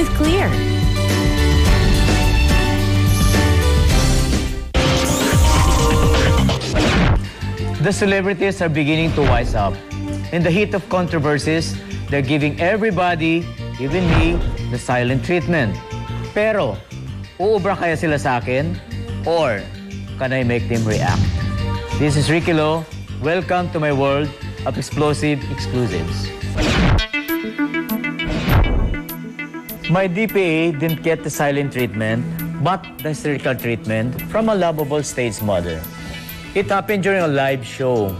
with Clear. The celebrities are beginning to wise up. In the heat of controversies, they're giving everybody, even me, the silent treatment. Pero, uubra kaya sila sa akin? Or can I make them react? This is Ricky Lo. Welcome to my world of explosive exclusives. My DPA didn't get the silent treatment, but the hysterical treatment from a lovable stage mother. It happened during a live show.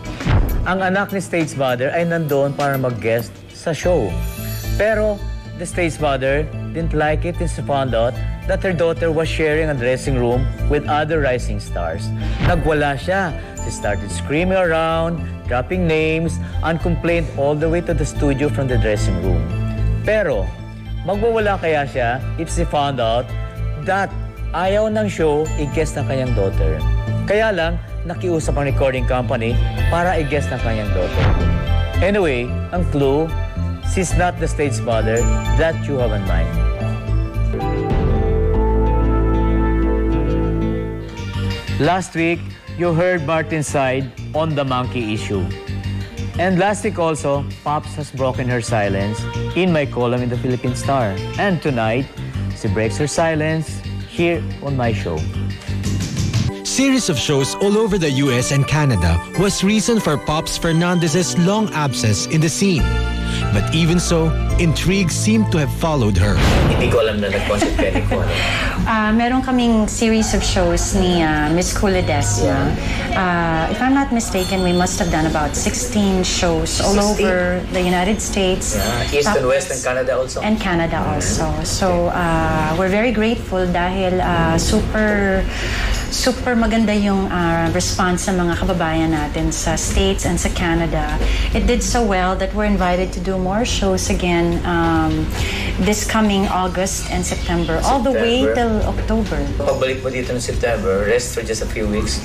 Ang anak ni stage mother ay nandoon para mag-guest sa show. Pero the stage mother didn't like it and she found out that her daughter was sharing a dressing room with other rising stars. Nagwala siya. She started screaming around, dropping names, and complained all the way to the studio from the dressing room. Pero, magwawala kaya siya if she found out that ayaw ng show i-guest ng kanyang daughter. Kaya lang, nakiusap ang recording company para i-guest ng kanyang daughter. Anyway, ang clue, she's not the stage mother that you have in mind. Last week, you heard Martin's side on the monkey issue. And last week also, Pops has broken her silence in my column in the Philippine Star. And tonight, she breaks her silence here on my show. Series of shows all over the US and Canada was reason for Pops Fernandez's long absence in the scene. But even so, intrigue seemed to have followed her. Hindi ko alam na nag-concert ka ni Kono. Meron kaming series of shows ni Miss Culides. Yeah. If I'm not mistaken, we must have done about 16 shows all over the United States. Yeah. East and West and Canada also. And Canada also. So we're very grateful dahil super maganda yung response ng mga kababayan natin sa States and sa Canada. It did so well that we're invited to do more shows again this coming August and September, all the way till October. Pagbalik mo dito ng September, rest for just a few days,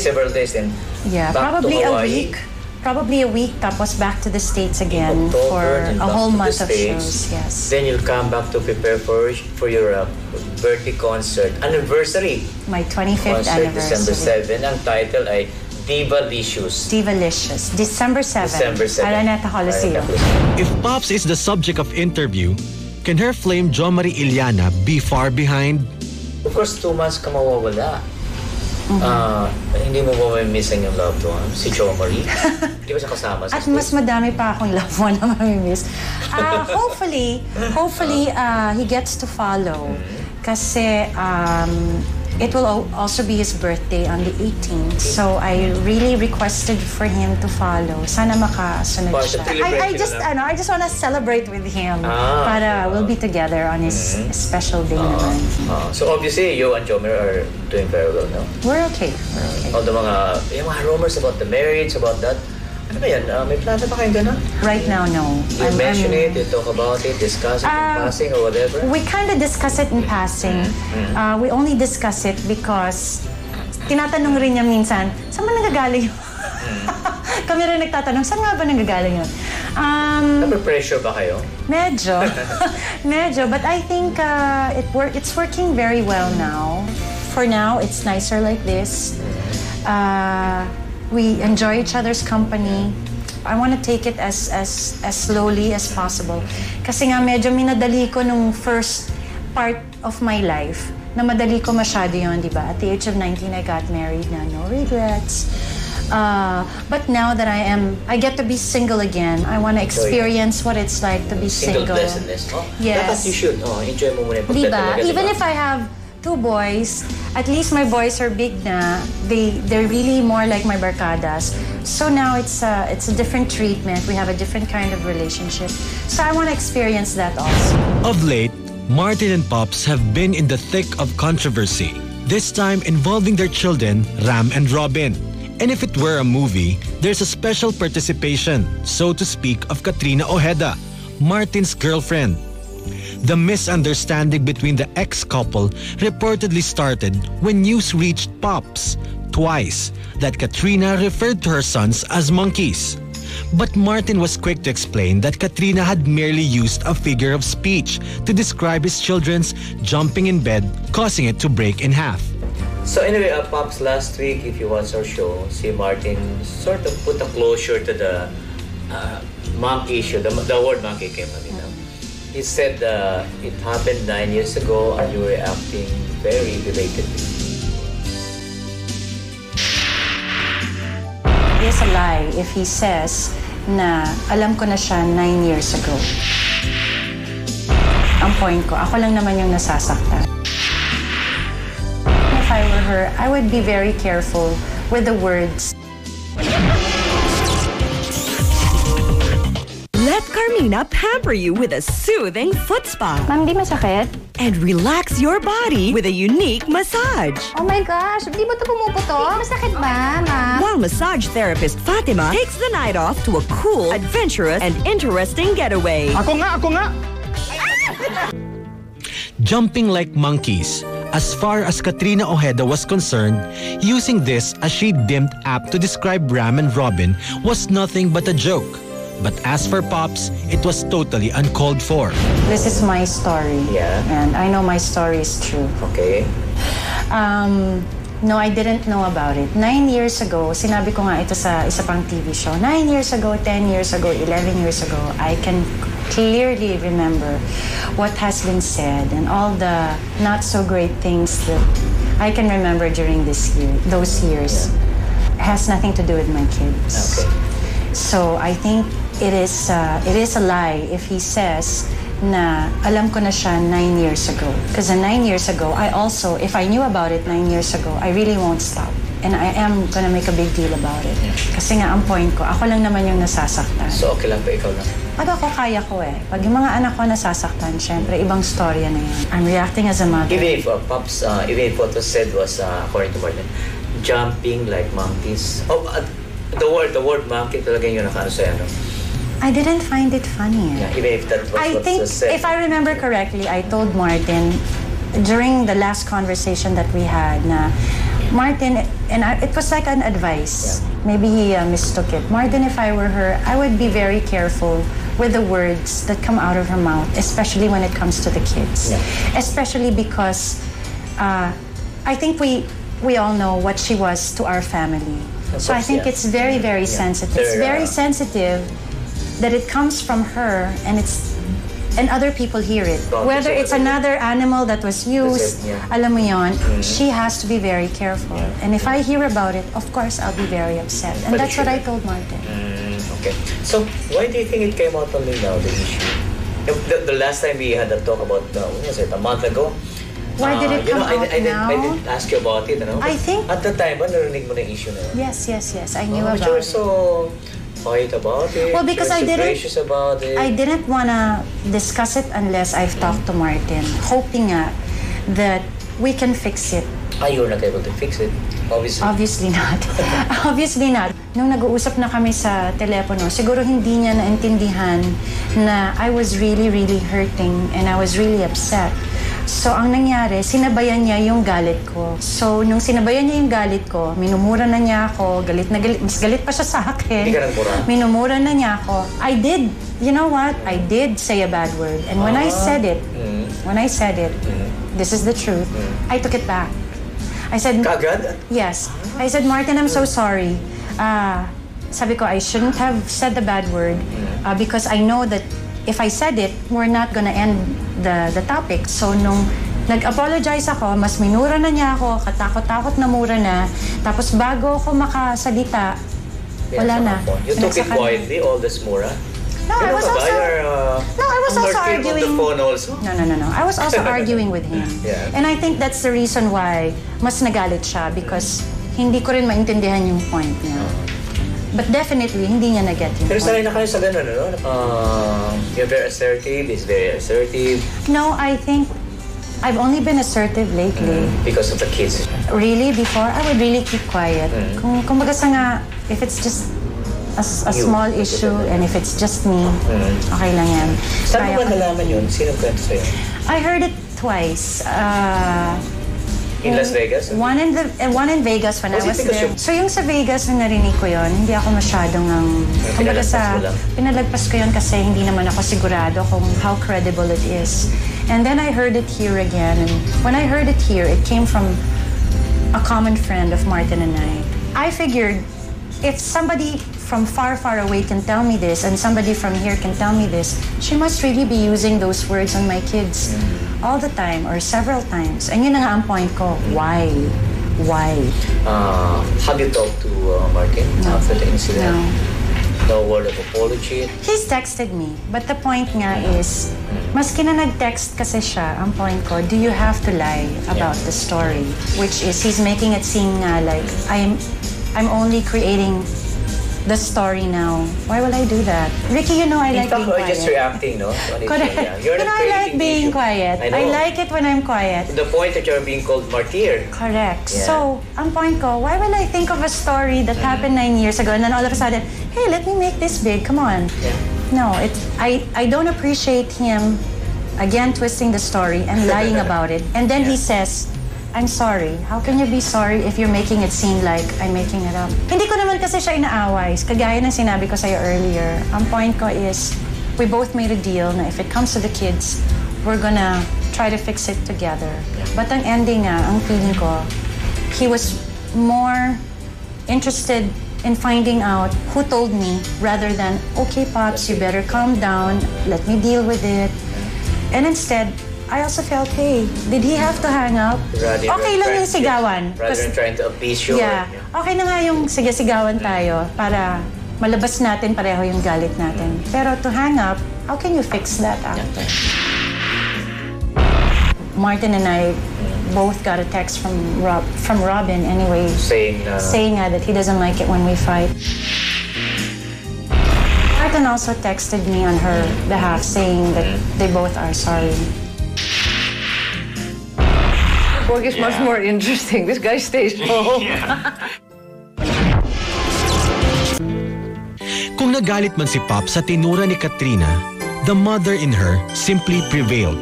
several days, and yeah, probably a week. Probably a week, tapos back to the States again for a whole month of shows. Yes. Then you'll come back to prepare for your birthday concert anniversary. My 25th anniversary. Concert December 7. Ang title ay Divalicious. Divalicious. December 7. December 7. Araneta Coliseum. If Pops is the subject of interview, can her flame Jomari Yllana be far behind? Of course, 2 months ka mawawala. Hindi mo ba may miss ang yung loved one? Si Jomari? Hindi ba siya kasama? At mas madami pa akong loved one na mamimiss. Hopefully, he gets to follow. Kasi it will also be his birthday on the 18th. So I really requested for him to follow. Sana makasunod siya. I just want to celebrate with him. Para we'll be together on his special day naman. So obviously, you and Jomari are doing very well now. We're okay. All the mga rumors about the marriage, about that. Ano ba yan? May plano pa kayong gano'n? Right now, no. You mention it, you talk about it, discuss it in passing or whatever? We kind of discuss it in passing. We only discuss it because tinatanong rin niya minsan, saan ba nanggagaling yun? Kami rin nagtatanong, saan nga ba nanggagaling yun? Napapressure ba kayo? Medyo. But I think it's working very well now. For now, it's nicer like this. We enjoy each other's company. I want to take it as slowly as possible. Kasi nga medyo minadali ko nung first part of my life. Na madali ko masyado yun, di ba? At the age of 19, I got married na no regrets. But now that I get to be single again. I want to experience what it's like to be single. Single blessedness, no? Yes. Dapat you should. Enjoy mo muna yung pagkakalaga, diba? Even if I have two boys, at least my boys are big na. They're really more like my barkadas. So now it's a different treatment. We have a different kind of relationship. So I want to experience that also. Of late, Martin and Pops have been in the thick of controversy, this time involving their children, Ram and Robin. And if it were a movie, there's a special participation, so to speak, of Katrina Ojeda, Martin's girlfriend. The misunderstanding between the ex-couple reportedly started when news reached Pops twice that Katrina referred to her sons as monkeys. But Martin was quick to explain that Katrina had merely used a figure of speech to describe his children's jumping in bed, causing it to break in half. So anyway, Pops, last week, if you watch our show, see Martin sort of put a closure to the monk issue. The word monkey came up. He said it happened 9 years ago and you were acting very belatedly. It's a lie if he says na alam ko na siya 9 years ago. Ang point ko, ako lang naman yung nasasaktan. If I were her, I would be very careful with the words. Let Carmina pamper you with a soothing foot spa. Ma'am, di masakit? And relax your body with a unique massage. Oh my gosh, di ba ito pumuputok? Di masakit ba, ma'am? While massage therapist Fatima takes the night off to a cool, adventurous, and interesting getaway. Ako nga! Jumping like monkeys. As far as Katrina Ojeda was concerned, using this as she dimmed app to describe Ram and Robin was nothing but a joke. But as for Pops, it was totally uncalled for. This is my story. Yeah. And I know my story is true. Okay. No, I didn't know about it. 9 years ago, sinabi ko nga ito sa isa pang TV show. 9 years ago, 10 years ago, 11 years ago, I can clearly remember what has been said and all the not so great things that I can remember during those years. Yeah. Has nothing to do with my kids. Okay. So I think it is a lie if he says na alam ko na siya 9 years ago. Because 9 years ago, I also, if I knew about it 9 years ago, I really won't stop. And I am gonna make a big deal about it. Kasi nga ang point ko, ako lang naman yung nasasaktan. So okay lang pa ikaw lang? Pag ako, kaya ko eh. Pag yung mga anak ko nasasaktan, syempre ibang storya na yun. I'm reacting as a mother. Even if Pops, even if what was said was, according to Martin, jumping like monkeys. Oh, the word monkey talaga yun nakaano sa'yo, no? I didn't find it funny. Yeah, even if that was I think, said. If I remember correctly, I told Martin during the last conversation that we had na, Martin, and I, it was like an advice. Yeah. Maybe he mistook it. Martin, if I were her, I would be very careful with the words that come out of her mouth, especially when it comes to the kids. Yeah. Especially because I think we all know what she was to our family. So I think it's very, very sensitive. It's very sensitive that it comes from her and other people hear it. Whether it's another animal that was used, alam mo yon, she has to be very careful. Yeah. And if I hear about it, of course, I'll be very upset. And that's what I told Martin. Okay. So why do you think it came out only now, the issue? The last time we had a talk about, what was it, a month ago? Why did it come out now? I didn't ask you about it, you know? I think... At the time, narinig mo na issue na yun? Yes. I knew about it. But you were so quiet about it. Well, because I didn't... about it. I didn't want to discuss it unless I've talked to Martin, hoping that we can fix it. You were not able to fix it, obviously. Obviously not. Nung nag-uusap na kami sa telepono, siguro hindi niya naintindihan na I was really, really hurting and I was really upset. So, ang nangyari, sinabayan niya yung galit ko. So, nung sinabayan niya yung galit ko, minumura na niya ako, galit na galit, mas galit pa siya sa akin. Minumura na niya ako. I did, you know what? I did say a bad word. And when I said it, this is the truth, I took it back. I said... Kagad? Yes. I said, Martin, I'm so sorry. Sabi ko, I shouldn't have said the bad word because I know that if I said it, we're not gonna end the topic. So nung nag-apologize ako, mas minura na niya ako, katakot-takot na mura na. Tapos bago ako makasalita, wala na. You took it quietly, all this mura? No, I was also arguing. No. I was also arguing with him. Yeah. And I think that's the reason why mas nagalit siya because hindi ko rin maintindihan yung point niya. But definitely, hindi niya na-get yun. Pero sanay na kayo sa ganun, ano? You're very assertive, he's very assertive. No, I think I've only been assertive lately. Because of the kids. Really? Before, I would really keep quiet. Kung baga sa nga, if it's just a small issue and if it's just me, okay lang yan. Saan mo ba nalaman yun? Sino kwento sa'yo? I heard it twice. In Las Vegas? One in Vegas when I was there. So yung sa Vegas na narinig ko yun, hindi ako masyadong pinalagpas ko yun kasi hindi naman ako sigurado kung how credible it is. And then I heard it here again. And when I heard it here, it came from a common friend of Martin and I. I figured if somebody from far, far away can tell me this and somebody from here can tell me this, she must really be using those words on my kids all the time or several times. And yun na nga ang point ko, why? Why? Have you talked to Martin after the incident? No. No word of apology? He's texted me. But the point nga is, maski na nag-text kasi siya, ang point ko, do you have to lie about the story? Which is, he's making it seem nga like, I'm only creating the story now. Why will I do that? Ricky, you know I like being quiet. You're just reacting, no? Correct. You know I like being quiet. I like it when I'm quiet. The point that you're being called martyr. Correct. Yeah. So, ang point ko, why will I think of a story that happened 9 years ago and then all of a sudden, hey, let me make this big, come on. Yeah. No, I don't appreciate him, again, twisting the story and lying about it. And then he says, I'm sorry. How can you be sorry if you're making it seem like I'm making it up? Hindi ko naman kasi siya inaaway. Kagaya ng sinabi ko sa'yo earlier, ang point ko is, we both made a deal na if it comes to the kids, we're gonna try to fix it together. But ang ending nga, ang feeling ko, he was more interested in finding out who told me rather than, okay, Pops, you better calm down, let me deal with it. And instead, I also felt, hey, did he have to hang out? Okay lang yung sigawan. Rather than trying to appease you. Yeah. Okay na nga yung sige-sigawan tayo para malabas natin pareho yung galit natin. Pero to hang up, how can you fix that up? Martin and I both got a text from Robin anyway. Saying that he doesn't like it when we fight. Martin also texted me on her behalf saying that they both are sorry. Borgy is much more interesting. This guy stays home. Kung nagalit man si Pops sa tinura ni Katrina, the mother in her simply prevailed.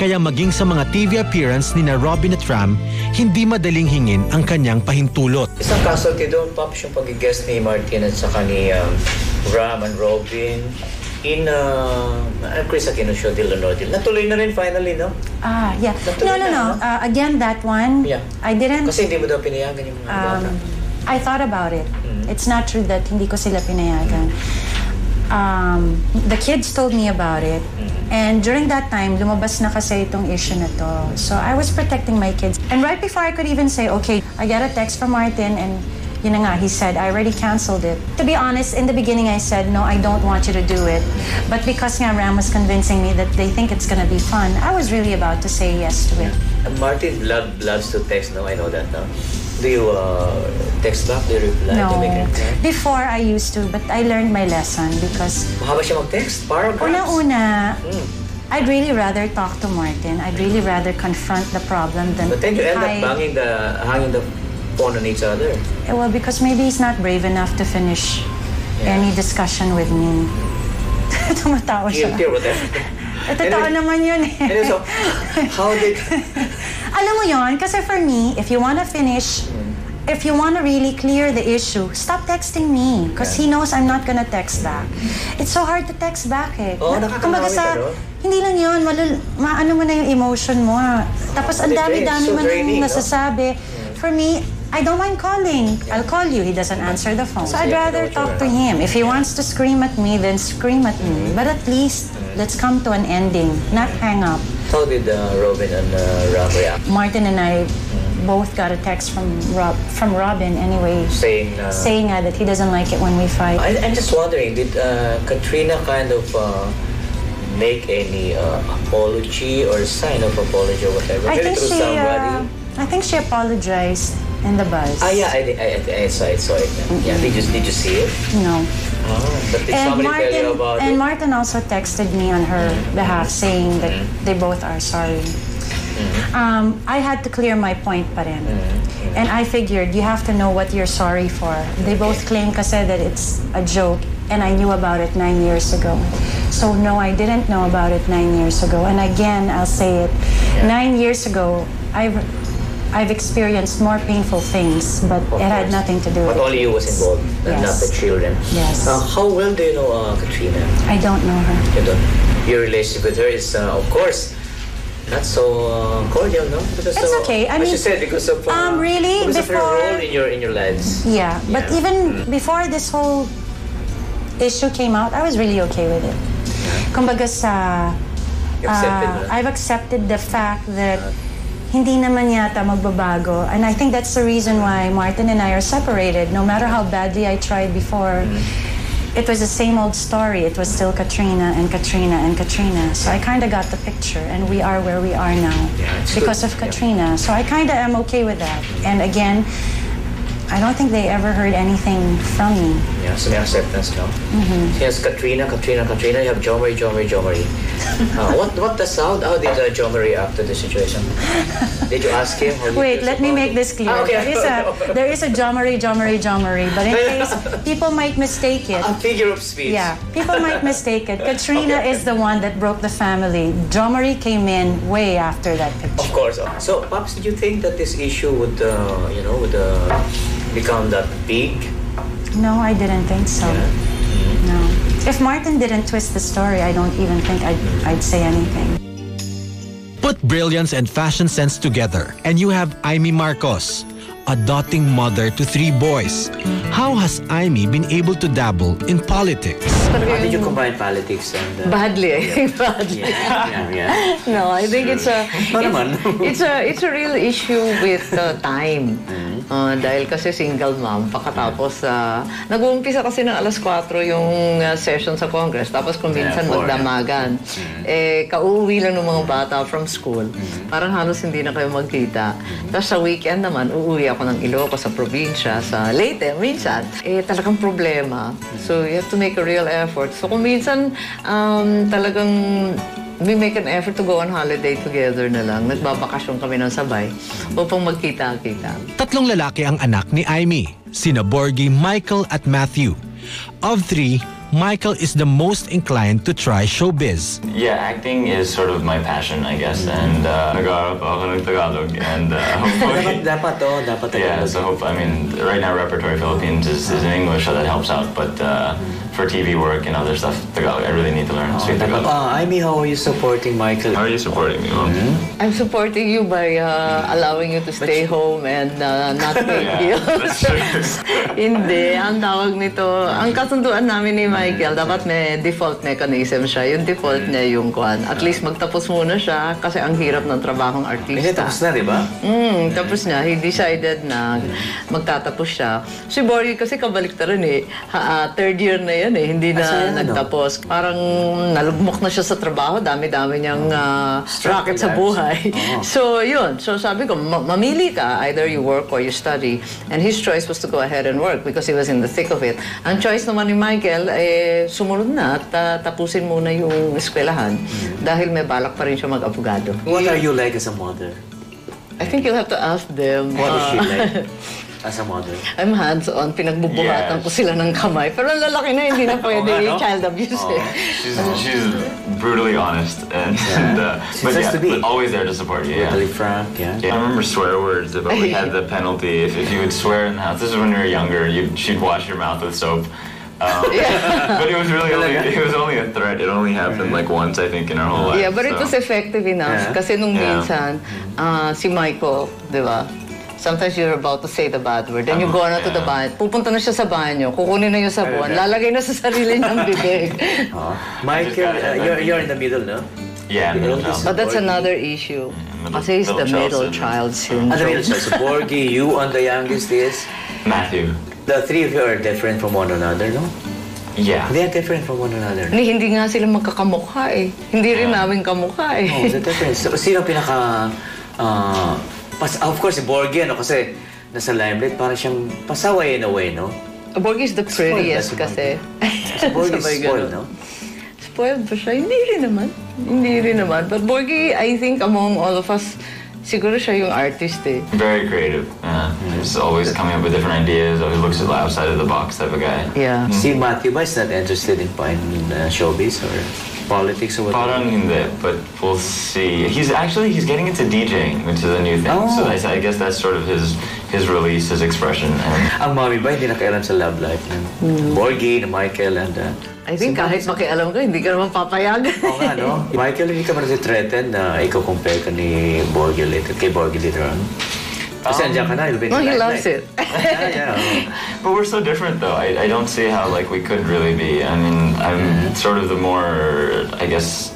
Kaya maging sa mga TV appearance ni na Robin at Ram, hindi madaling hingin ang kanyang pahintulot. Isang casualty doon, Pops, yung pag-guest ni Martin at saka ni Ram and Robin in Kris Aquino show, Deal or No Deal. Natuloy na rin finally, no? Ah, yeah. No. Again, that one, I didn't... Kasi hindi mo daw pinayagan yung mga bata. I thought about it. It's not true that hindi ko sila pinayagan. The kids told me about it. And during that time, lumabas na kasi itong issue na to. So I was protecting my kids. And right before I could even say, okay, I got a text from Martin and yun nga, he said, I already canceled it. To be honest, in the beginning, I said, no, I don't want you to do it. But because nga Ram was convincing me that they think it's gonna be fun, I was really about to say yes to it. Martin loves to text, no? I know that now. Do you text back? Do you reply? No. Before, I used to, but I learned my lesson because... Mahaba siya mag-text? Paragraphs? Una-una, I'd really rather talk to Martin. I'd really rather confront the problem than... But then you end up hanging the phone on each other. Well, because maybe he's not brave enough to finish any discussion with me. Tumatawa siya. Guilty or whatever. Totoo naman yun eh. And so, how did... Alam mo yun, kasi for me, if you want to finish, if you want to really clear the issue, stop texting me. Because he knows I'm not gonna text back. It's so hard to text back eh. Oo, nakakanawi ka doon. Hindi lang yun, maano mo na yung emotion mo. Tapos ang dami-dami man yung nasasabi. For me, I don't mind calling. I'll call you. He doesn't answer the phone. So I'd rather talk to him. If he wants to scream at me, then scream at me. But at least, let's come to an ending, not hang up. How did Robin and Rob react? Martin and I both got a text from Robin anyway. Saying that he doesn't like it when we fight. I'm just wondering, did Katrina kind of... make any apology or sign of apology or whatever? I think she apologized in the bus. Ah, yeah, I saw it. Yeah, did you see it? No. Oh, but did somebody tell you about it? And Martin also texted me on her behalf saying that they both are sorry. I had to clear my point pa rin. And I figured you have to know what you're sorry for. They both claim kasi that it's a joke. And I knew about it 9 years ago. So no, I didn't know about it 9 years ago. And again, I'll say it. 9 years ago, I I've experienced more painful things, but it had nothing to do with it. But only you was involved, and not the children. Yes. How well do you know Katrina? I don't know her. You don't. Your relationship with her is, of course, not so cordial, no? Because it's okay. I mean, as you said, because of really because before of her role in your lives. Yeah, but even before this whole issue came out, I was really okay with it. Kumbaga sa, I've accepted the fact that hindi naman yata magbabago, and I think that's the reason why Martin and I are separated. No matter how badly I tried before, it was the same old story. It was still Katrina and Katrina and Katrina. So I kind of got the picture, and we are where we are now because of Katrina. So I kind of am okay with that. And again, I don't think they ever heard anything from me. Yeah, so may acceptance now. Yes, Katrina, Katrina, Katrina. You have Jomari, Jomari, Jomari. What the sound? How did Jomari act to the situation? Did you ask him? Wait, let me make this clear. Okay. There is a Jomari, Jomari, Jomari. But in case people might mistake it. A figure of speech. Yeah, people might mistake it. Katrina is the one that broke the family. Jomari came in way after that picture. Of course. So, Pops, did you think that this issue would, become that big? No, I didn't think so. No. If Martin didn't twist the story, I don't even think I'd say anything. Put brilliance and fashion sense together, and you have Imee Marcos, a doting mother to 3 boys. How has Imee been able to dabble in politics? How did you combine politics and badly? Badly. No, I think it's a real issue with time. Dahil kasi single mom, pakatapos nag-uumpisa kasi ng alas 4 yung session sa Congress, tapos kung minsan magdamagan. Kauwi lang ng mga bata from school, parang halos hindi na kayo magkita. Tapos sa weekend naman, uuwi ako ng Ilo, sa probinsya, sa Leyte, minsan. Talagang problema. So you have to make a real effort. So kung minsan talagang we make an effort to go on holiday together na lang. Nagbabakasyon kami ng sabay upang magkita-kita. 3 lalaki ang anak ni Imee, sina Borgy, Michael at Matthew. Of 3, Michael is the most inclined to try showbiz. Yeah, acting is sort of my passion, I guess. And nag-aarap ako ng Tagalog. And hopefully... dapat Tagalog. Yeah, so I mean, right now Repertory Philippines is in English, so that helps out. But... for TV work and other stuff, Tagalog. I really need to learn how to speak Tagalog. Imee, how are you supporting Michael? How are you supporting me, Mom? I'm supporting you by allowing you to stay home and not pay bills. Hindi. Ang tawag nito, ang kasunduan namin ni Michael, dapat may default mechanism siya. Yung default niya yung kwan. At least magtapos muna siya kasi ang hirap ng trabahong artista. Kasi tapos na, di ba? Tapos na. He decided na magtatapos siya. Si Borgy kasi kabaliktaran eh. 3rd year na yan eh, hindi na nagtapos. Parang nalugmok na siya sa trabaho, dami-dami niyang racket sa buhay. So yun, so sabi ko, mamili ka, either you work or you study. And his choice was to go ahead and work because he was in the thick of it. Ang choice naman ni Michael, sumunod na at tapusin muna yung eskwelahan dahil may balak pa rin siya mag-abogado. What are you like as a mother? I think you'll have to ask them. What is she like? As a mother. I'm hands-on. Pinagbubuhatan ko sila ng kamay. Pero ang lalaki na, hindi na pwede child abuse. She's brutally honest. But always there to support you. Brutally frank, I remember swear words, but we had the penalty. If you would swear in the house, this is when we were younger, she'd wash your mouth with soap. But it was really only a threat. It only happened like once, I think, in our whole life. Yeah, but it was effective enough. Kasi nung minsan, si Michael, di ba? Sometimes you're about to say the bad word, then you go na to the banyo. Pupunta na siya sa banyo, kukunin na yung sabon, lalagay na sa sarili niyang bibig. Michael, you're in the middle, no? Yeah, in the middle. But that's another issue. Kasi he's the middle child syndrome. The middle child. So Borgy, you and the youngest is? Matthew. The 3 of you are different from one another, no? Yeah. They are different from one another. Hindi nga sila magkakamukha eh. Hindi rin namin kamukha eh. Oh, the difference. Sino pinaka... Of course, Borgy, kasi nasa limelight, parang siyang pasaway in a way, no? Borgy is the prettiest kasi. Borgy is spoiled, no? Spoiled ba siya? Hindi rin naman. Hindi rin naman. But Borgy, I think among all of us, siguro siya yung artist eh. Very creative. He's always coming up with different ideas, always looks outside of the box type of guy. Yeah. See, Matthew, is not interested in showbiz or... politics or whatever? Parang hindi, but we'll see. He's getting into DJing, which is a new thing. Oh. So I guess that's sort of his release, his expression. Ang mami ba hindi nakailam sa love life ng Borgy, Michael, and I think kahit makialam ko, hindi ka naman papayagan. Oo nga, no? Michael, hindi ka parang threatened na ikaw compare ka ni Borgy later, kay Borgy later on? Kasi andiyan ka na, you'll be well, he loves it. Yeah. But we're so different, though. I don't see how, like, we could really be. I mean, I'm sort of the more, I guess,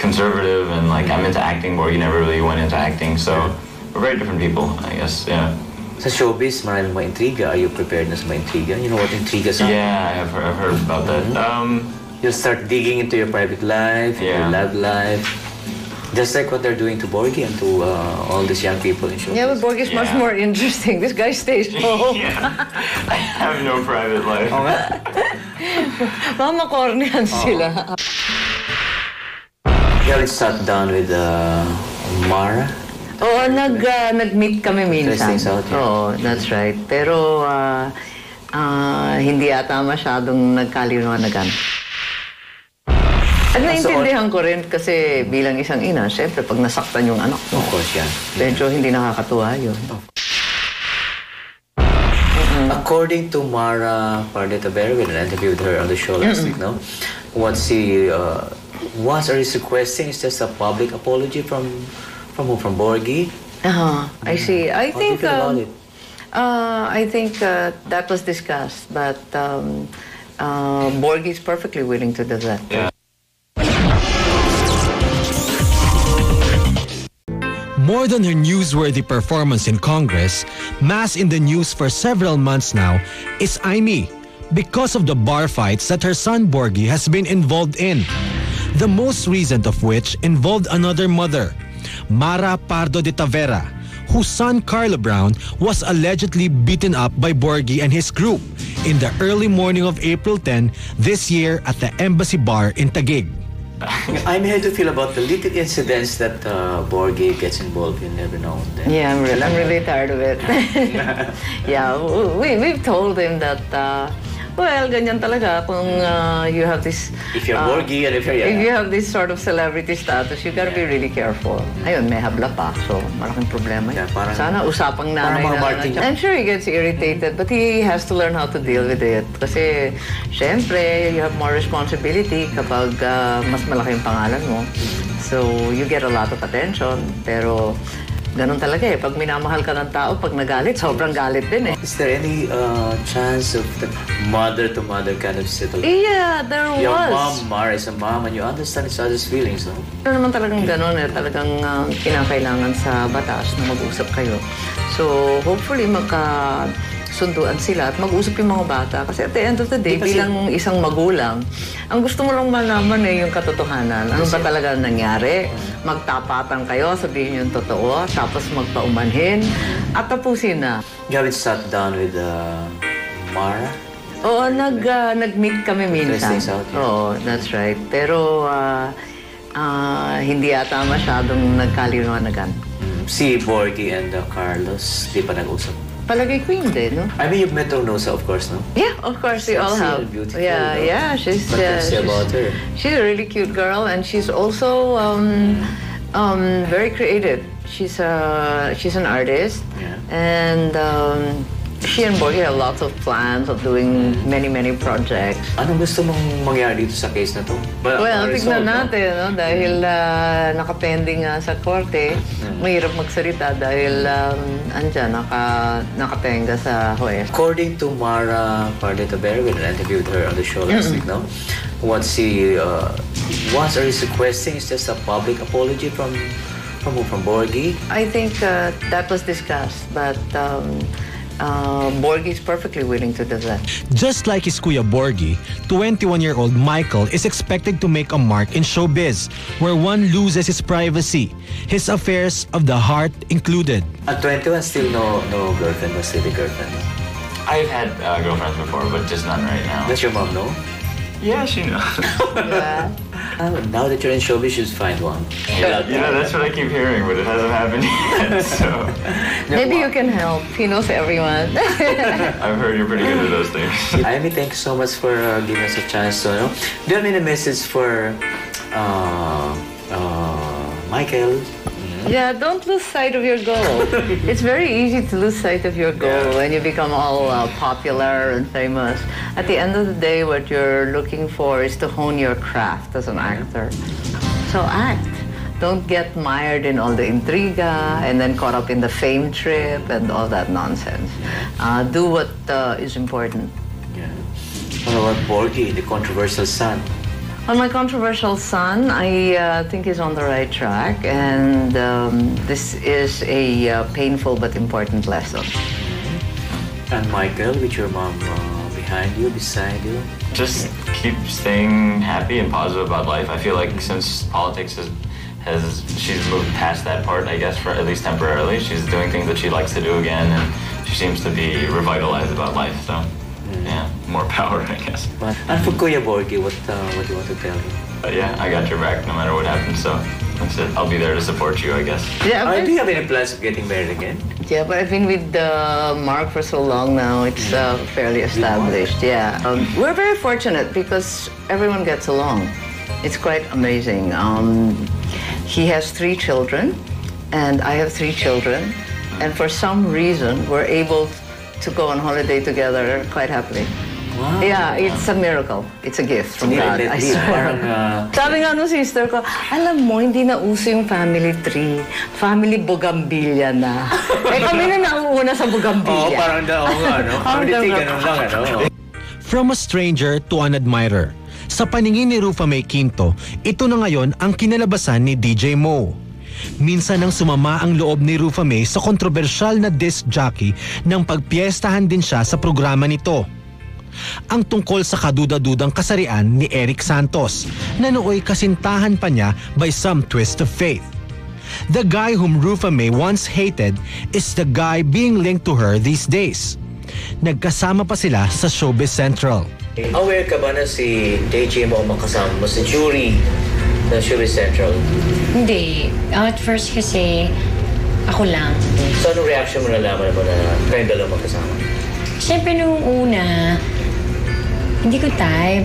conservative, and, like, I'm into acting, Borgy never really went into acting, so we're very different people, I guess, yeah. Sa showbiz, maraming mga intriga. Are you prepared na sa mga intriga? You know what intriga sa? Yeah, I've heard about that. You'll start digging into your private life, your love life. Just like what they're doing to Borgy and to all these young people in showbiz. Yeah, but Borgy's much more interesting. This guy stays home. I have no private life. Oh, nga? Mama Cornean sila. Here I sat down with Mara. Oo, nag-meet kami minsan. Oo, that's right. Pero hindi ata masyadong nagkaliwanagan. At naiintindihan ko rin kasi bilang isang ina, siyempre pag nasaktan yung anak mo. Of course, yeah. Medyo hindi nakakatuwa yun. According to Mara Pardo de Tavera, we had an interview with her on the show last week, no? What she is requesting is just a public apology from Borgy. I see. I think that was discussed, but Borgy is perfectly willing to do that. Yeah. More than her newsworthy performance in Congress, mass in the news for several months now is Imee because of the bar fights that her son Borgy has been involved in, the most recent of which involved another mother, Mara Pardo de Tavera, whose son Carla Brown was allegedly beaten up by Borgy and his group in the early morning of April 10 this year at the Embassy Bar in Taguig. I'm here to feel about the little incidents that Borgy gets involved in every now and then. Yeah, I'm really tired of it. Yeah, we've told him that, well, ganyan talaga kung you have this... If you're Borgy and if you're... Yeah. If you have this sort of celebrity status, you gotta be really careful. Ayun, may habla pa, so malaking problema yun. Sana usapang nanay na... I'm sure he gets irritated, but he has to learn how to deal with it. Kasi, syempre, you have more responsibility kapag mas malaki yung pangalan mo. So, you get a lot of attention, pero... Ganun talaga eh. Pag minamahal ka ng tao, pag nagalit, sobrang galit din eh. Is there any chance of the mother-to-mother kind of settle? Yeah, there was. Your mom, Mara, is a mom and you understand each other's feelings, no? Pero naman talagang ganun eh. Talagang kinakailangan sa batas na mag-usap kayo. So, hopefully, sunduan sila at mag-usap yung mga bata. Kasi at the end of the day, bilang isang magulang, ang gusto mo lang malaman eh yung katotohanan. Ano ba talaga nangyari? Magtapatan kayo, sabihin yung totoo, tapos magpaumanhin, at tapusin na. You haven't sat down with Mara? Oo, nag-meet kami minsan. Oo, that's right. Pero hindi ata masyadong nagkaliwanagan. Si Borgy and Carlos, di pa nag-usap? Palagay ko hindi, no? I mean, you've met Ronosa, of course, no? Yeah, of course, we all have. Beautiful, yeah, though. Yeah, she's a really cute girl, and she's also very creative. She's an artist, and she and Borgy have lots of plans of doing many projects. Ano gusto mong mangyari dito sa case na to? Well, tignan natin, no? Dahil nakapending sa korte, mahirap magsalita dahil andyan, nakatenga sa huwes. According to Mara Pardo de Tavera, we interviewed her on the show last week, no? What she was requesting is just a public apology from Borgy. I think that was discussed, but Borgy is perfectly willing to do that. Just like his kuya Borgy, 21-year-old Michael is expected to make a mark in showbiz, where one loses his privacy, his affairs of the heart included. At 21, still no girlfriend, no silly girlfriend. I've had girlfriends before, but just none right now. Does your mom know? Yeah, she knows. Yeah. Oh, now that you're in showbiz, you should find one. Yeah, that's what I keep hearing, but it hasn't happened yet, so... Maybe you can help. He knows everyone. I've heard you're pretty good at those things. Imee, thank you so much for giving us a chance to, you know. Do you have any message for Michael? Yeah, don't lose sight of your goal. It's very easy to lose sight of your goal when you become all popular and famous. At the end of the day, what you're looking for is to hone your craft as an actor. So act. Don't get mired in all the intriga and then caught up in the fame trip and all that nonsense. Do what is important. Yeah. What about Borgy, the controversial son? On my controversial son, I think he's on the right track, and this is a painful but important lesson. And Michael, with your mom behind you, beside you? Just keep staying happy and positive about life. I feel like since politics she's moved past that part, I guess, for at least temporarily, she's doing things that she likes to do again, and she seems to be revitalized about life, so... Yeah, more power, I guess. And for Kuya Borgy, what do you want to tell him? Yeah, I got your back no matter what happens, so that's it. I'll be there to support you, I guess. Yeah, but do you have any plans of getting married again? Yeah, but I've been with Mark for so long now, it's fairly established, yeah. We're very fortunate because everyone gets along. It's quite amazing. He has 3 children, and I have 3 children, and for some reason, we're able to go on holiday together quite happily. Wow. Yeah, it's a miracle. It's a gift from God, I swear. Sabi nga nung sister ko, alam mo, hindi na uso yung family tree. Family Bugambilya na. Eh kami na nauuna sa Bugambilya. Oo, parang daong ano. Family ganun lang ano. From a stranger to an admirer. Sa paningin ni Ruffa Mae Quinto, ito na ngayon ang kinalabasan ni DJ Mo. Minsan nang sumama ang loob ni Ruffa Mae sa kontrobersyal na disc jockey nang pagpiestahan din siya sa programa nito. Ang tungkol sa kaduda-dudang kasarian ni Eric Santos na nooy kasintahan pa niya by some twist of faith. The guy whom Ruffa Mae once hated is the guy being linked to her these days. Nagkasama pa sila sa Showbiz Central. Aware ka ba na si DJ Mo makasama mo sa jury ng Showbiz Central? Hindi. At first kasi, ako lang. So, anong reaction mo nalaman mo na kayong dalawa magkasama? Siyempre, noong una, hindi ko type.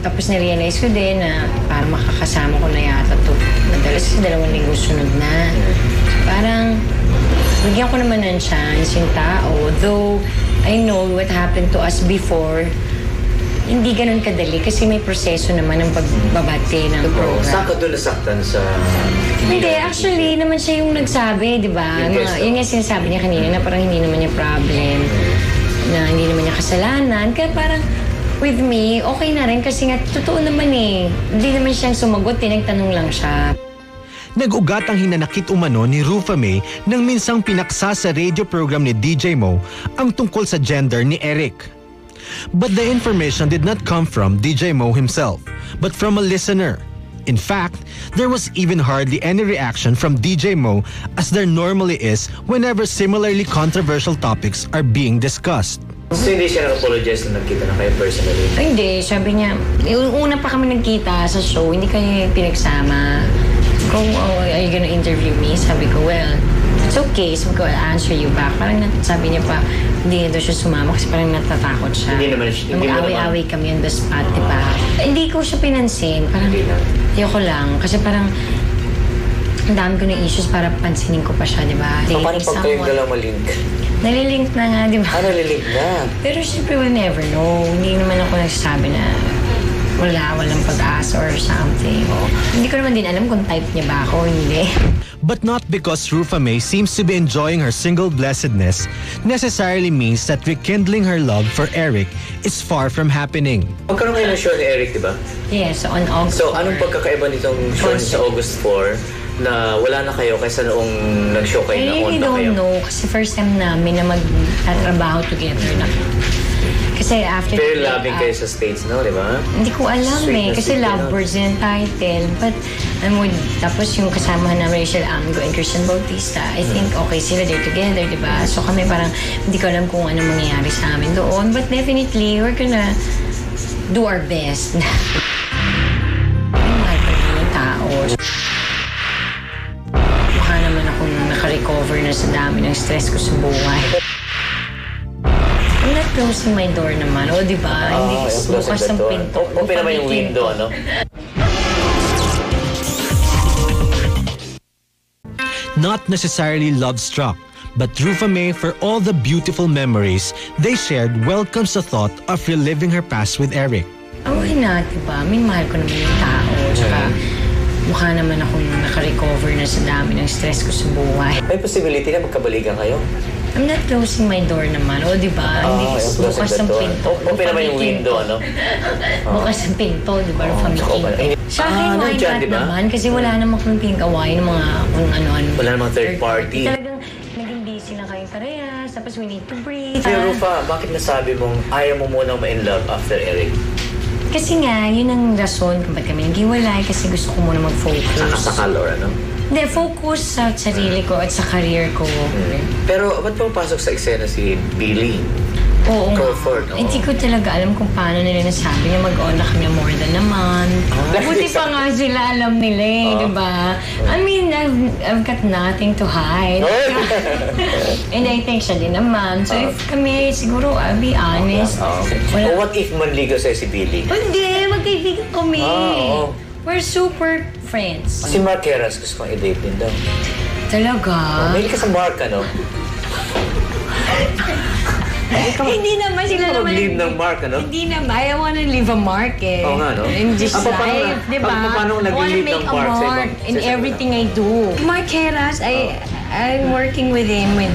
Tapos narealize ko din na parang makakasama ko na yata ito. Madalas kasi dalawang linggo sunod na. Parang, bigyan ko naman ng chance yung tao. Though, I know what happened to us before. Hindi ganun kadali kasi may proseso naman ng pagbabate ng program. Saan ka doon nasaktan sa... Hindi, actually naman siya yung nagsabi, di ba? Yun nga sinasabi niya kanina na parang hindi naman niya problem, na hindi naman niya kasalanan. Kaya parang with me, okay na rin kasi nga totoo naman eh. Hindi naman siyang sumagot, nagtanong lang siya. Nag-ugat ang hinanakit umano ni Ruffa Mae nang minsang pinaksa sa radio program ni DJ Mo ang tungkol sa gender ni Eric. But the information did not come from DJ Mo himself, but from a listener. In fact, there was even hardly any reaction from DJ Mo as there normally is whenever similarly controversial topics are being discussed. So hindi siya nag-apologize na nagkita na kayo personally? Ay, hindi. Sabi niya, una pa kami nagkita sa show, hindi kayo pinagsama. Kung, oh, are you gonna interview me? Sabi ko, well... It's okay, so I'll answer you back. Parang sabi niya pa, hindi na daw siya sumama kasi parang natatakot siya. Hindi naman siya. Mag-away-away kami on the spot, di ba? Hindi ko siya pinansin. Parang, ayoko lang. Kasi parang, ang dami ko na issues para pansinin ko pa siya, di ba? So, paano pag kayong dalawa malink? Nalilink na nga, di ba? Ah, nalilink na. Pero siyempre, we'll never know. Hindi naman ako nagsasabi na walang pag-asa or something. Hindi ko naman din alam kung type niya ba ako, hindi. But not because Ruffa Mae seems to be enjoying her single blessedness necessarily means that rekindling her love for Eric is far from happening. Magkaroon kayo ng show ni Eric, di ba? Yes, on August 4. So, anong pagkakaiba nitong show sa August 4 na wala na kayo kaysa noong nag-show kayo na on na kayo? I really don't know kasi first time namin na magtatrabaho together na. Kasi after... Very loving kayo sa States, no? Di ba? Hindi ko alam eh. Kasi Lovebirds yung title. But... Tapos yung kasama na Rachel Amgo and Christian Bautista, I think okay sila, they're together, di ba? So kami parang hindi ko alam kung ano mangyayari sa amin doon. But definitely, we're gonna do our best. Oh my Mukha naman akong nakarecover na sa dami ng stress ko sa buhay. I'm not closing my door naman, o di ba? Hindi bukas ang pinto. Open naman yung window, ano? Not necessarily love-struck, but Ruffa Mae, for all the beautiful memories they shared, welcomes the thought of reliving her past with Eric. Okay na, diba? Minmahal ko naman yung tao. Tsaka mukha naman akong nakarecover na sa dami ng stress ko sa buhay. May possibility na magkabalikan kayo? I'm not closing my door naman, o diba? Hindi bukas ang pinto. Open naman yung window, ano? Bukas ang pinto, diba? Sa akin, why not naman? Kasi wala naman kung pinag-away ng mga kung ano-ano. Wala naman third party. Talagang naging busy na kayo parehas, tapos we need to breathe. Pero Ruffa, bakit nasabi mong ayaw mo munang ma-in love after Eric? Kasi nga, yun ang rason kung ba't kami nag-iwalay kasi gusto ko muna mag-focus. Nakasakal or ano? Hindi, focus sa sarili ko at sa career ko. Pero ba't pumapasok sa eksena si Billy? Oo. Crawford, hindi ko talaga alam kung paano nila nasabi niya mag-on na kami more than a month. Buti pa nga sila alam nila eh, di ba? I mean, I've got nothing to hide. And I think siya din naman. So if kami, siguro, I'll be honest. Or what if manligaw sa'yo si Billy? Hindi, magkaibigan kami. We're super friends. Si Mark Heras gusto kong i-date din daw. Talaga? Mahili ka sa Mark, ano? Hindi naman sila naman. Hindi naman ng Mark, ano? Hindi naman. I wanna leave a mark, eh. Oo nga, no? In this life, diba? Paano kung nag-leave ng Mark sa ibang? In everything I do. Mark Heras, I'm working with him in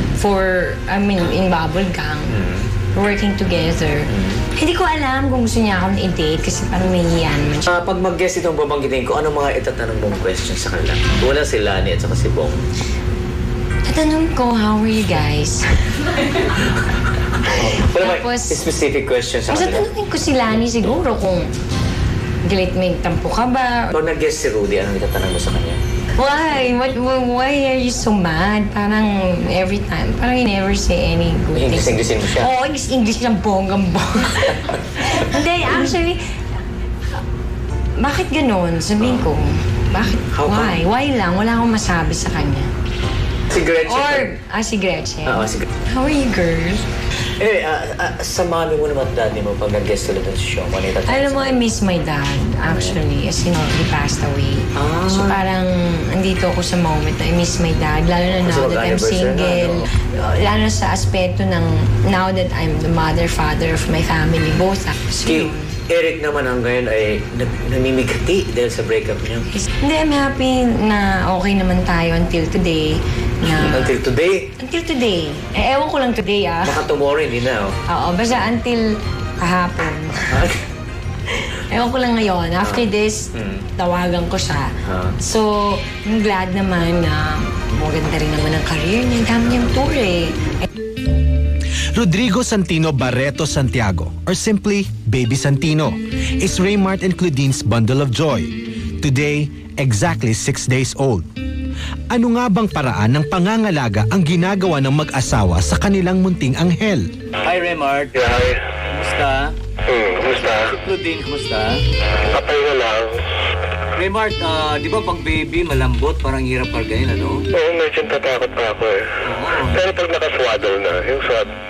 Bubble Gang. Working together. Hindi ko alam kung gusto niya akong i-date kasi parang may hiyan man siya. Pag mag-guest itong babanggitin ko, ano mga itatanong mong questions sa kanila? Wala si Lani at saka si Bong. Tatanong ko, how are you guys? Wala may specific questions sa kanila. Tatanungin ko si Lani siguro kung galit may tampo ka ba? Pag nag-guest si Rudy, anong itatanong mo sa kanya? Why? Why are you so mad? Parang every time, parang you never say any good things. English-Englishin mo siya? Oo, English-English lang bonggang-bong. Hindi, actually, bakit ganun? Sabihin ko, bakit? Why? Why lang? Wala akong masabi sa kanya. Si Gretchen. Si Gretchen. Oo, si Gretchen. How are you, girls? Eh, sa mami mo naman daddy mo pag nag-guest sila doon sa show. Alam mo, I miss my dad, actually. As in, he passed away. So parang, andito ako sa moment na I miss my dad. Lalo na now that I'm single. Lalo sa aspeto ng now that I'm the mother, father of my family. Both actually. Eric naman hanggang ngayon ay namimigati dahil sa breakup niyo. Hindi, I'm happy na okay naman tayo until today. Until today? Until today. Eh, ewan ko lang today, Baka tomorrow, hindi na, Oo, basta until kahapon. Ewan ko lang ngayon. After this, tawagan ko siya. So, I'm glad naman na maganda rin naman ang career niya. Dami niyang tour, Rodrigo Santino Barreto Santiago, or simply Baby Santino, is Raymart and Claudine's bundle of joy. Today, exactly 6 days old. Ano nga bang paraan ng pangangalaga ang ginagawa ng mag-asawa sa kanilang munting anghel? Hi, Raymart. Hi. Kumusta? Kumusta? Claudine, kumusta? Kapay na lang. Raymart, di ba pag baby malambot, parang hirap pargain, ano? Oo, medyo tatakot pa ako Pero pag nakaswaddle na, yung swaddle,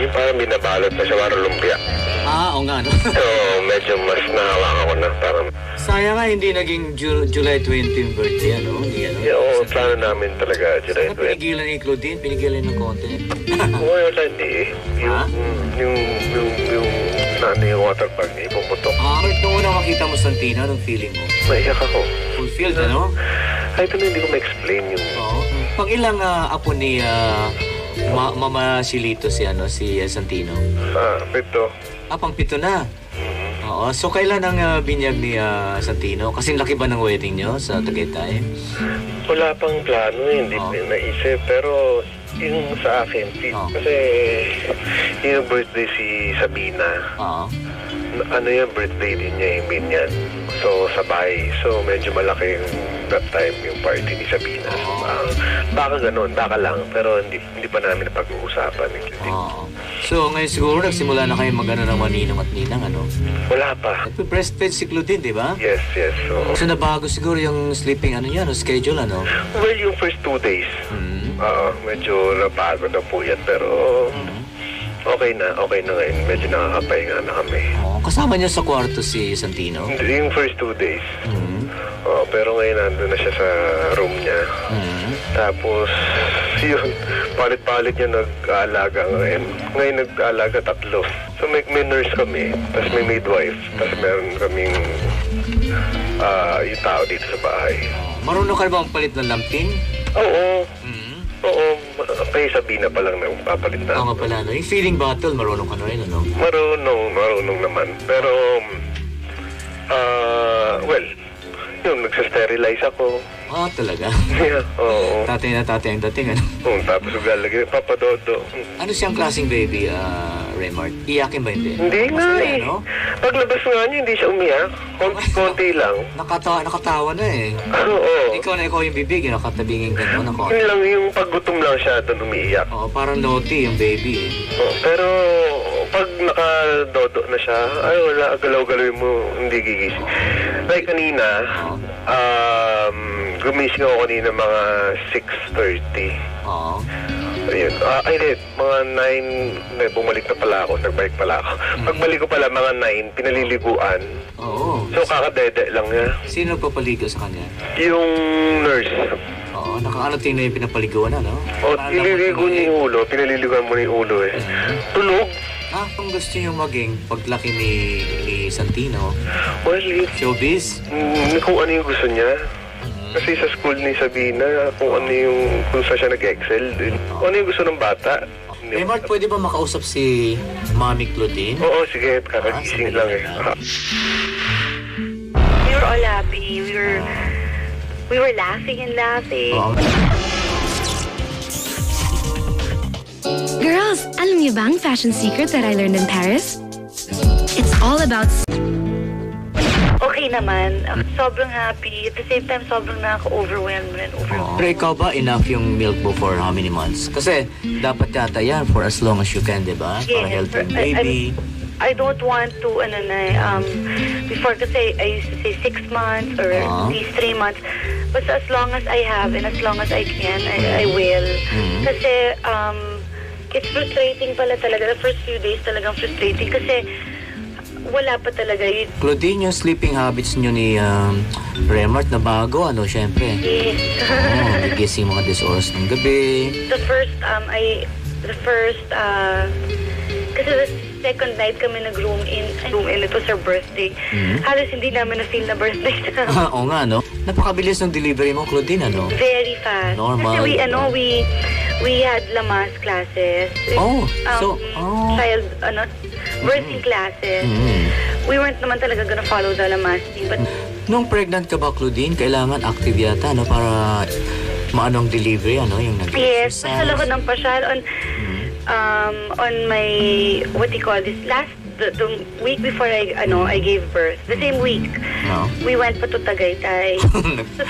yung parang binabalot na siya, parang lumpia. Oo nga, no? So, medyo mas nahawak ako na parang... Sayang nga hindi naging July 20 yung birthday, ano? Oo, plano namin talaga, July 20. Pinigilan ni Claudine, pinigilan ng konti. Oo, yun lang eh. Yung nanay yung water bag niya, ipuputok. Nung unang makita mo Santina, anong feeling mo? Maiyak ako. Fulfilled, ano? Ay, ito na hindi ko ma-explain yung... Pang ilang apo ni Mama Silito si Santino? 7. Pang 7 na? Oo. So, kailan ang binyag ni Santino? Kasi laki ba ng wedding nyo sa Tagaytay? Wala pang plano, hindi naisip. Pero, yung sa akin, kasi yung birthday si Sabina. Ano yung birthday din niya, yung binyan. So, sabay. So, medyo malaki yung prep time yung party ni Sabina. So, baka ganun, baka lang, pero hindi pa namin napag-uusapan. So, ngayon siguro nagsimula na kayo mag-ano ng maninang at ninang, ano? Wala pa. Nagpiprestfed si Claudine, di ba? Yes, yes. So, nabago siguro yung sleeping, ano niya, schedule, ano? Well, yung first 2 days. Medyo nabago na po yan, pero... Okay na ngayon. Medyo nakakapahinga na kami. Kasama niya sa kwarto si Santino? Yung first 2 days. Pero ngayon nandun na siya sa room niya. Tapos, yun, palit-palit niya nag-aalaga ngayon. Ngayon nag-aalaga 3. So may nurse kami, tapos may midwife, tapos meron kaming yung tao dito sa bahay. Marunong ka na ba ang palit ng lampin? Oo. Oo, kay Sabina pa lang na papalit na. Oo nga pala, no? Yung feeling battle, marunong ka na rin, ano? Marunong naman. Pero, well, yung nagsasterilize ako. Oo, talaga? Yeah, oo. Tatay na tatay ang dating, ano? Oo, tapos galagay, papadodo. Ano siyang klaseng baby, Raymart? Iyakin ba hindi? Hindi nga eh. Paglabas nga niya, hindi siya umiyak. Konti lang. Nakatawa na eh. Oo. Ikaw yung bibig, yung nakatabingin ka doon. Yun lang, yung paggutom lang siya doon umiiyak. Oo, parang naughty yung baby eh. Pero pag nakadodo na siya, ay wala, galaw-galaw mo, hindi gigising. Like kanina, gumising ako kanina mga 6:30. Oo. Ayun. Mga 9, bumalik na pala ako, nagbike pala ako. Pagbalik ko pala mga 9, pinaliliguan. Oo. So kakadede lang niya. Sino papaligo sa kanya? Yung nurse. Oo, nakaalating na yung pinapaliguan na, no? Oo, ililigo niya yung ulo, pinaliliguan mo na yung ulo eh. Tulog. Kung gusto niyo maging paglaki ni Santino, well, showbiz? Kung ano yung gusto niya. Kasi sa school ni Sabina, kung saan siya nag-excel din. Kung ano yung gusto ng bata. Raymart, pwede ba makausap si Mommy Claudine? Oo, sige. Kakagising lang eh. We were all happy. We were laughing and laughing. Girls, alam niyo ba ang fashion secret that I learned in Paris? It's all about... Okay naman. Sobrang happy. At the same time, sobrang nakaka-overwhelmed and overwhelmed. Pero ikaw ba enough yung milk mo for how many months? Kasi dapat yata yan for as long as you can, diba? Para healthy baby. I don't want to, before kasi I used to say 6 months or at least 3 months. But as long as I have and as long as I can, I will. Kasi it's frustrating pala talaga. The first few days talagang frustrating kasi wala pa talaga yun. Claudine, yung sleeping habits nyo ni Raymart na bago, ano, syempre. Yes. Nagising mga 10 oras ng gabi. Kasi the second night kami nag-room in, it was her birthday. Halos hindi namin na-feel na birthday na. Oo nga, no? Napakabilis ng delivery mo, Claudine, ano? Very fast. Normal. Kasi we had Lamas classes. Child, birthing classes. We weren't naman talaga gonna follow the Lamas thing, but... Nung pregnant ka ba, Claudine, kailangan active yata, ano, para maanong delivery, ano, yung nag-exercise. Yes, sa loob ng pasyal, on my, what do you call this, the week before I gave birth, the same week, we went pa to Tagaytay. So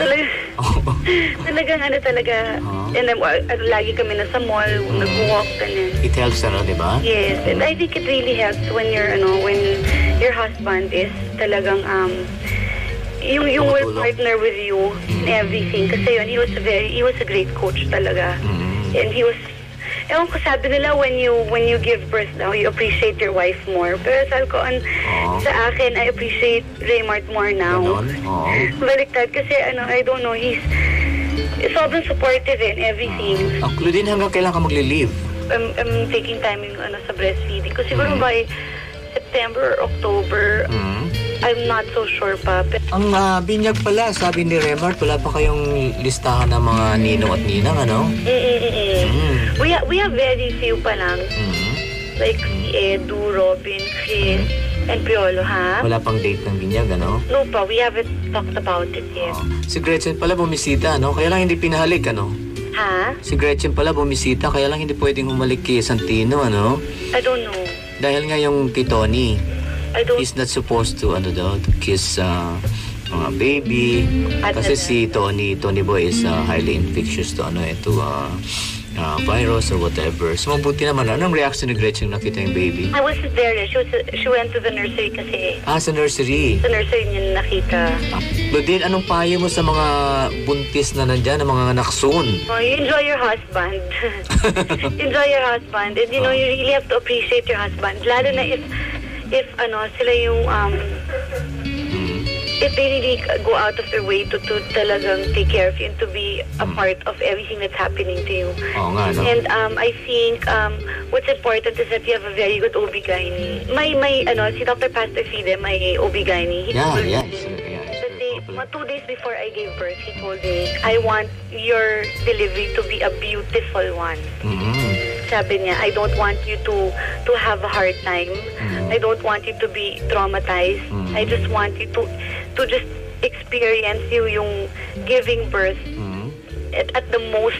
talagang and then lagi kami na sa mall, nag-walk ganyan. It helps, ano, diba? Yes, and I think it really helps when your husband is talagang, yung work partner with you in everything. Kasi yun, he was a great coach talaga. And he was, ewan ko, sabi nila, when you give birth now, you appreciate your wife more. Pero sa akin, I appreciate Raymart more now. Baliktad kasi, I don't know, he's sobrang supportive in everything. Claudine, hanggang kailan ka mag-leave? I'm taking time sa breastfeeding. Kasi siguro by September or October, I'm not so sure pa. Ang binyag pala, sabi ni Raymart, wala pa kayong listahan ng mga ninong at ninang, ano? We have very few pa lang. Like si Edu, Robin, Chris, and Piolo, ha? Wala pang date ng binyag, ano? No pa, we haven't talked about it yet. Si Gretchen pala bumisita, ano? Kaya lang hindi pinahalik, ano? Ha? Si Gretchen pala bumisita, kaya lang hindi pwedeng humalik kay Santino, ano? I don't know. Dahil nga yung kay Tony... He's not supposed to kiss mga baby. Kasi si Tony Boy is highly infectious to virus or whatever. So mabuti naman. Anong reaction ni Gretchen nung nakita yung baby? I wasn't there. She went to the nursery kasi. Ah, sa nursery? Sa nursery niya nakita. Lodin, anong payo mo sa mga buntis na nandyan, na mga anak soon? Oh, you enjoy your husband. Enjoy your husband. And you know, you really have to appreciate your husband. Lalo na if sila yung if they really go out of their way to talagang take care of you and to be a part of everything that's happening to you. Oo nga, no? And I think what's important is that you have a very good OB-GYN. Si Dr. Pastor Fide, my OB-GYN. But 2 days before I gave birth, he told me, I want your delivery to be a beautiful one. Mm-hmm. Sabi niya, I don't want you to have a hard time. Mm-hmm. I don't want you to be traumatized. Mm-hmm. I just want you to just experience yung giving birth at the most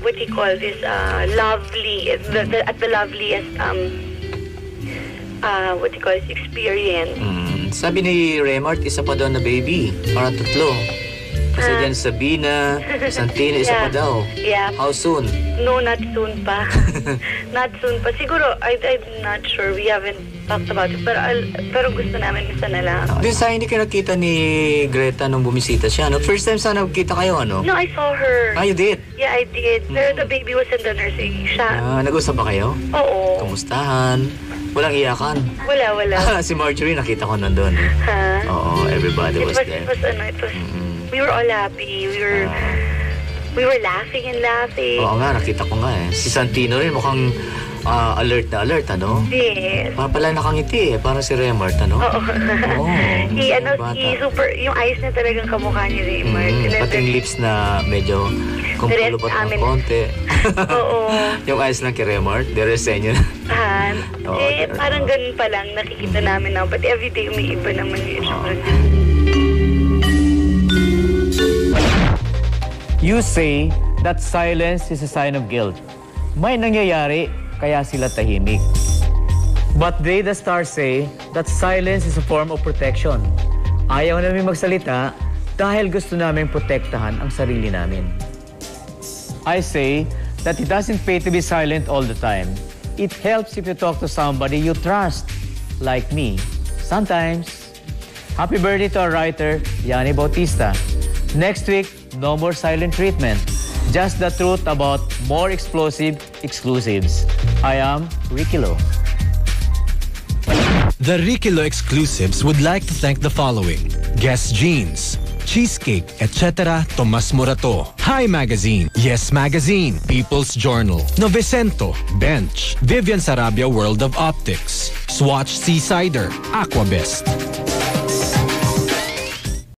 what you call this lovely at the loveliest what you call this experience. Sabi ni Raymart, isa pa daw na baby para tatlo. Kasi dyan Sabina, Santina, isa pa daw. Yeah. How soon? No, not soon pa. Not soon pa. Siguro, I'm not sure. We haven't talked about it. Pero gusto namin, isa na lang. Doon sa hindi kayo nakita ni Greta nung bumisita siya, no? First time sana nakita kayo, ano? No, I saw her. Ah, you did? Yeah, I did. Pero the baby was in the nursery. Siya. Nag-usap ba kayo? Oo. Kamustahan? Walang iyakan? Wala. Si Marjorie, nakita ko nandun. Ha? Oo, everybody was there. It was we were all happy. We were laughing and laughing. Oo nga, nakita ko nga eh. Si Santino rin mukhang alert na alert, ano? Yes. Pala nakangiti eh. Parang si Raymart, ano? Oo. Super, yung eyes na talagang kamukha ni Raymart. Pati yung lips na medyo kumpulubot ng konti. Oo. Yung eyes lang kay Raymart, the rest sa inyo na. Parang ganun pa lang nakikita namin na. But everyday umiiba naman yun. You say that silence is a sign of guilt. May nangyayari, kaya sila tahimik. But they, the stars, say that silence is a form of protection. Ayaw namin magsalita dahil gusto namin protektahan ang sarili namin. I say that it doesn't pay to be silent all the time. It helps if you talk to somebody you trust, like me, sometimes. Happy birthday to our writer, Yanni Bautista. Next week, no more silent treatment. Just the truth about more explosive exclusives. I am Ricky Lo. The Ricky Lo exclusives would like to thank the following. Guess Jeans, Cheesecake, etc. Tomas Morato, Hi Magazine, Yes Magazine, People's Journal, Novecento, Bench, Vivian Sarabia World of Optics, Swatch Seasider, Aquabest.